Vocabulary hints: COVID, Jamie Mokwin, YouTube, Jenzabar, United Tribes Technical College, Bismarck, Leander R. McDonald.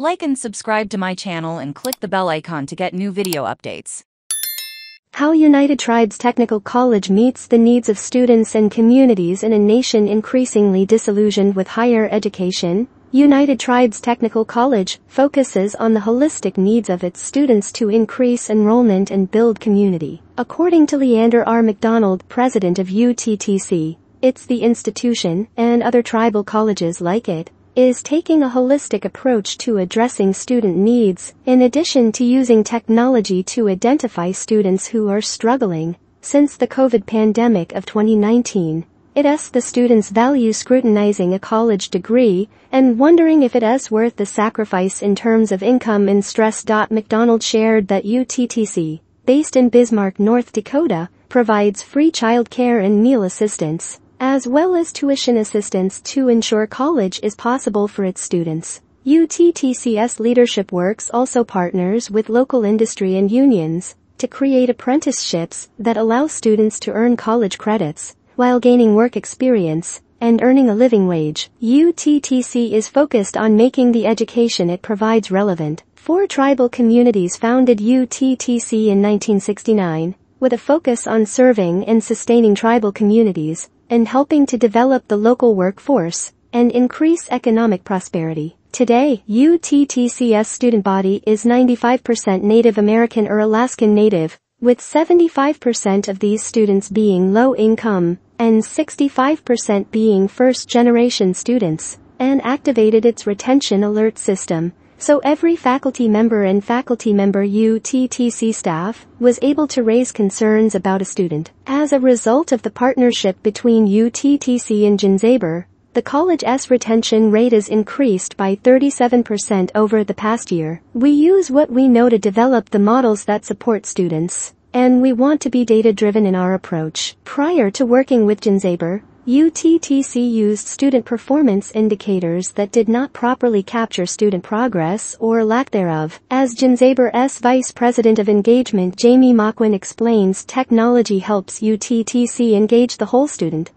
Like and subscribe to my channel and click the bell icon to get new video updates. How United Tribes Technical College meets the needs of students and communities in a nation increasingly disillusioned with higher education. United Tribes Technical College focuses on the holistic needs of its students to increase enrollment and build community. According to Leander R. McDonald, president of UTTC, it's the institution, and other tribal colleges like it, is taking a holistic approach to addressing student needs, in addition to using technology to identify students who are struggling. Since the COVID pandemic of 2019, it is the students value scrutinizing a college degree and wondering if it is worth the sacrifice in terms of income and stress. McDonald shared that UTTC, based in Bismarck, North Dakota, provides free child care and meal assistance, as well as tuition assistance to ensure college is possible for its students. UTTC's Leadership Works also partners with local industry and unions to create apprenticeships that allow students to earn college credits while gaining work experience and earning a living wage. UTTC is focused on making the education it provides relevant. Four tribal communities founded UTTC in 1969, with a focus on serving and sustaining tribal communities and helping to develop the local workforce and increase economic prosperity. Today, UTTC's student body is 95% Native American or Alaskan Native, with 75% of these students being low income and 65% being first-generation students, and activated its retention alert system, so every faculty member UTTC staff was able to raise concerns about a student. As a result of the partnership between UTTC and Jenzabar, the college's retention rate is increased by 37% over the past year. We use what we know to develop the models that support students, and we want to be data-driven in our approach. Prior to working with Jenzabar, UTTC used student performance indicators that did not properly capture student progress or lack thereof. As Jenzabar's Vice President of Engagement Jamie Mokwin explains, technology helps UTTC engage the whole student,